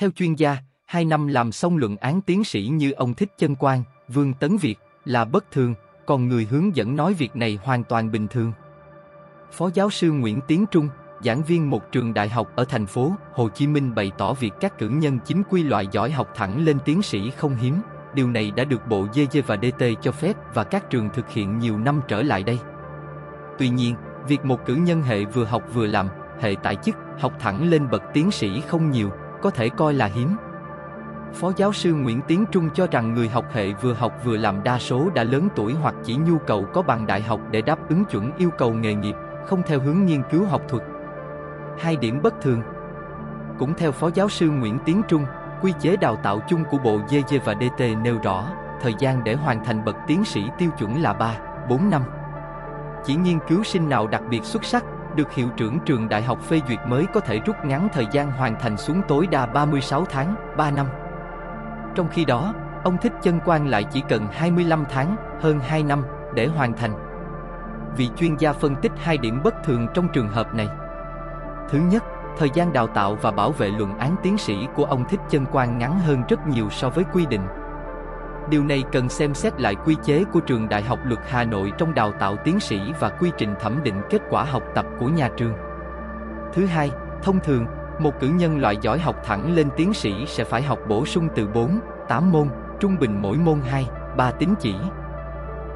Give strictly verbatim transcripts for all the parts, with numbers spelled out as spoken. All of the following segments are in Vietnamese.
Theo chuyên gia, hai năm làm xong luận án tiến sĩ như ông Thích Chân Quang, Vương Tấn Việt là bất thường, còn người hướng dẫn nói việc này hoàn toàn bình thường. Phó giáo sư Nguyễn Tiến Trung, giảng viên một trường đại học ở thành phố Hồ Chí Minh bày tỏ việc các cử nhân chính quy loại giỏi học thẳng lên tiến sĩ không hiếm. Điều này đã được Bộ giê đê và đê tê cho phép và các trường thực hiện nhiều năm trở lại đây. Tuy nhiên, việc một cử nhân hệ vừa học vừa làm, hệ tại chức, học thẳng lên bậc tiến sĩ không nhiều, có thể coi là hiếm. Phó giáo sư Nguyễn Tiến Trung cho rằng người học hệ vừa học vừa làm đa số đã lớn tuổi hoặc chỉ nhu cầu có bằng đại học để đáp ứng chuẩn yêu cầu nghề nghiệp, không theo hướng nghiên cứu học thuật. Hai điểm bất thường. Cũng theo Phó giáo sư Nguyễn Tiến Trung, quy chế đào tạo chung của Bộ giê đê và đê tê nêu rõ, thời gian để hoàn thành bậc tiến sĩ tiêu chuẩn là ba, bốn năm. Chỉ nghiên cứu sinh nào đặc biệt xuất sắc, được hiệu trưởng trường đại học phê duyệt mới có thể rút ngắn thời gian hoàn thành xuống tối đa ba mươi sáu tháng, ba năm. Trong khi đó, ông Thích Chân Quang lại chỉ cần hai mươi lăm tháng, hơn hai năm, để hoàn thành. Vị chuyên gia phân tích hai điểm bất thường trong trường hợp này. Thứ nhất, thời gian đào tạo và bảo vệ luận án tiến sĩ của ông Thích Chân Quang ngắn hơn rất nhiều so với quy định. Điều này cần xem xét lại quy chế của Trường Đại học Luật Hà Nội trong đào tạo tiến sĩ và quy trình thẩm định kết quả học tập của nhà trường. Thứ hai, thông thường, một cử nhân loại giỏi học thẳng lên tiến sĩ sẽ phải học bổ sung từ bốn, tám môn, trung bình mỗi môn hai, ba tín chỉ.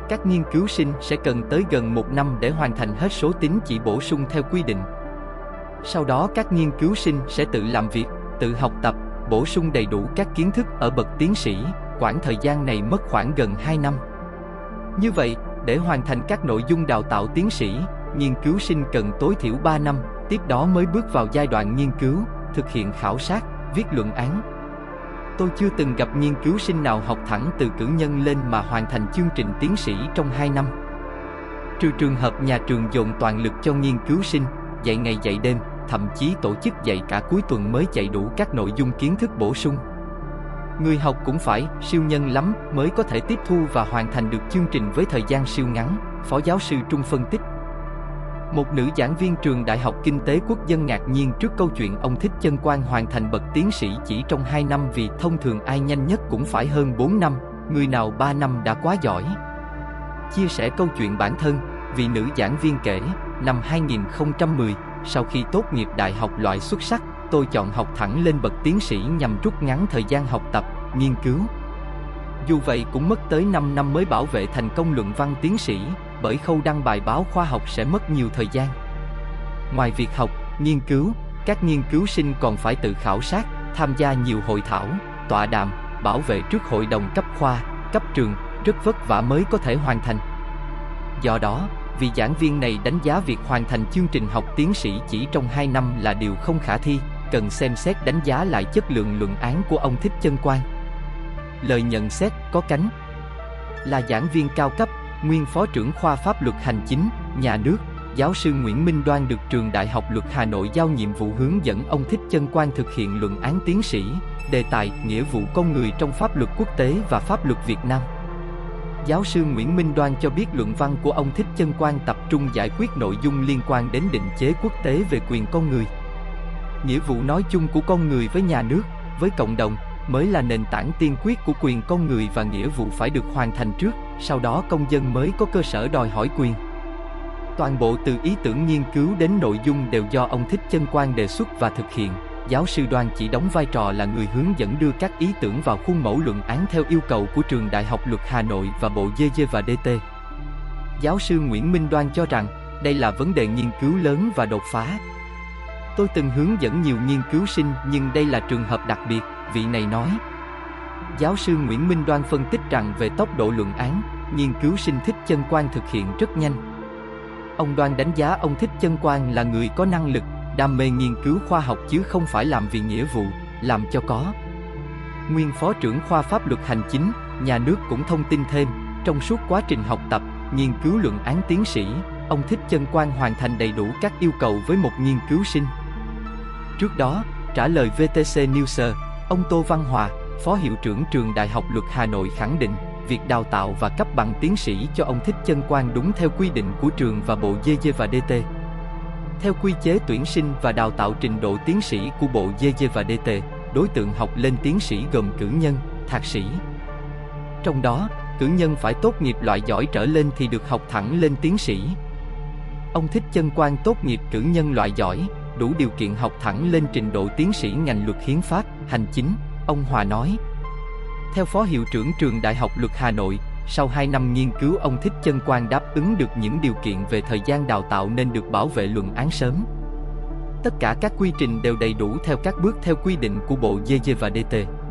Các nghiên cứu sinh sẽ cần tới gần một năm để hoàn thành hết số tín chỉ bổ sung theo quy định. Sau đó các nghiên cứu sinh sẽ tự làm việc, tự học tập, bổ sung đầy đủ các kiến thức ở bậc tiến sĩ, quãng thời gian này mất khoảng gần hai năm. Như vậy, để hoàn thành các nội dung đào tạo tiến sĩ, nghiên cứu sinh cần tối thiểu ba năm, tiếp đó mới bước vào giai đoạn nghiên cứu, thực hiện khảo sát, viết luận án. Tôi chưa từng gặp nghiên cứu sinh nào học thẳng từ cử nhân lên mà hoàn thành chương trình tiến sĩ trong hai năm. Trừ trường hợp nhà trường dồn toàn lực cho nghiên cứu sinh, dạy ngày dạy đêm, thậm chí tổ chức dạy cả cuối tuần mới dạy đủ các nội dung kiến thức bổ sung. Người học cũng phải siêu nhân lắm mới có thể tiếp thu và hoàn thành được chương trình với thời gian siêu ngắn, Phó giáo sư Trung phân tích. Một nữ giảng viên Trường Đại học Kinh tế Quốc dân ngạc nhiên trước câu chuyện ông Thích Chân Quang hoàn thành bậc tiến sĩ chỉ trong hai năm vì thông thường ai nhanh nhất cũng phải hơn bốn năm, người nào ba năm đã quá giỏi. Chia sẻ câu chuyện bản thân, vị nữ giảng viên kể, năm hai nghìn không trăm mười, sau khi tốt nghiệp đại học loại xuất sắc, tôi chọn học thẳng lên bậc tiến sĩ nhằm rút ngắn thời gian học tập, nghiên cứu. Dù vậy cũng mất tới năm năm mới bảo vệ thành công luận văn tiến sĩ, bởi khâu đăng bài báo khoa học sẽ mất nhiều thời gian. Ngoài việc học, nghiên cứu, các nghiên cứu sinh còn phải tự khảo sát, tham gia nhiều hội thảo, tọa đàm, bảo vệ trước hội đồng cấp khoa, cấp trường, rất vất vả mới có thể hoàn thành. Do đó, vị giảng viên này đánh giá việc hoàn thành chương trình học tiến sĩ chỉ trong hai năm là điều không khả thi, cần xem xét đánh giá lại chất lượng luận án của ông Thích Chân Quang. Lời nhận xét có cánh. Là giảng viên cao cấp, nguyên Phó trưởng khoa Pháp luật Hành chính, Nhà nước, giáo sư Nguyễn Minh Đoan được Trường Đại học Luật Hà Nội giao nhiệm vụ hướng dẫn ông Thích Chân Quang thực hiện luận án tiến sĩ, đề tài nghĩa vụ con người trong pháp luật quốc tế và pháp luật Việt Nam. Giáo sư Nguyễn Minh Đoan cho biết luận văn của ông Thích Chân Quang tập trung giải quyết nội dung liên quan đến định chế quốc tế về quyền con người. Nghĩa vụ nói chung của con người với nhà nước, với cộng đồng mới là nền tảng tiên quyết của quyền con người và nghĩa vụ phải được hoàn thành trước, sau đó công dân mới có cơ sở đòi hỏi quyền. Toàn bộ từ ý tưởng nghiên cứu đến nội dung đều do ông Thích Chân Quang đề xuất và thực hiện. Giáo sư Đoan chỉ đóng vai trò là người hướng dẫn đưa các ý tưởng vào khuôn mẫu luận án theo yêu cầu của Trường Đại học Luật Hà Nội và Bộ giê đê và đê tê. Giáo sư Nguyễn Minh Đoan cho rằng đây là vấn đề nghiên cứu lớn và đột phá. Tôi từng hướng dẫn nhiều nghiên cứu sinh nhưng đây là trường hợp đặc biệt, vị này nói. Giáo sư Nguyễn Minh Đoan phân tích rằng về tốc độ luận án, nghiên cứu sinh Thích Chân Quang thực hiện rất nhanh. Ông Đoan đánh giá ông Thích Chân Quang là người có năng lực, đam mê nghiên cứu khoa học chứ không phải làm vì nghĩa vụ, làm cho có. Nguyên Phó trưởng khoa Pháp luật Hành chính, Nhà nước cũng thông tin thêm, trong suốt quá trình học tập, nghiên cứu luận án tiến sĩ, ông Thích Chân Quang hoàn thành đầy đủ các yêu cầu với một nghiên cứu sinh. Trước đó, trả lời vê tê xê News, ông Tô Văn Hòa, Phó Hiệu trưởng Trường Đại học Luật Hà Nội khẳng định, việc đào tạo và cấp bằng tiến sĩ cho ông Thích Chân Quang đúng theo quy định của trường và Bộ giê đê và đê tê. Theo quy chế tuyển sinh và đào tạo trình độ tiến sĩ của Bộ giê đê và đê tê, đối tượng học lên tiến sĩ gồm cử nhân, thạc sĩ. Trong đó, cử nhân phải tốt nghiệp loại giỏi trở lên thì được học thẳng lên tiến sĩ. Ông Thích Chân Quang tốt nghiệp cử nhân loại giỏi, đủ điều kiện học thẳng lên trình độ tiến sĩ ngành luật hiến pháp, hành chính, ông Hòa nói. Theo Phó Hiệu trưởng Trường Đại học Luật Hà Nội, sau hai năm nghiên cứu, ông Thích Chân Quang đáp ứng được những điều kiện về thời gian đào tạo nên được bảo vệ luận án sớm. Tất cả các quy trình đều đầy đủ theo các bước theo quy định của Bộ G D và đê tê.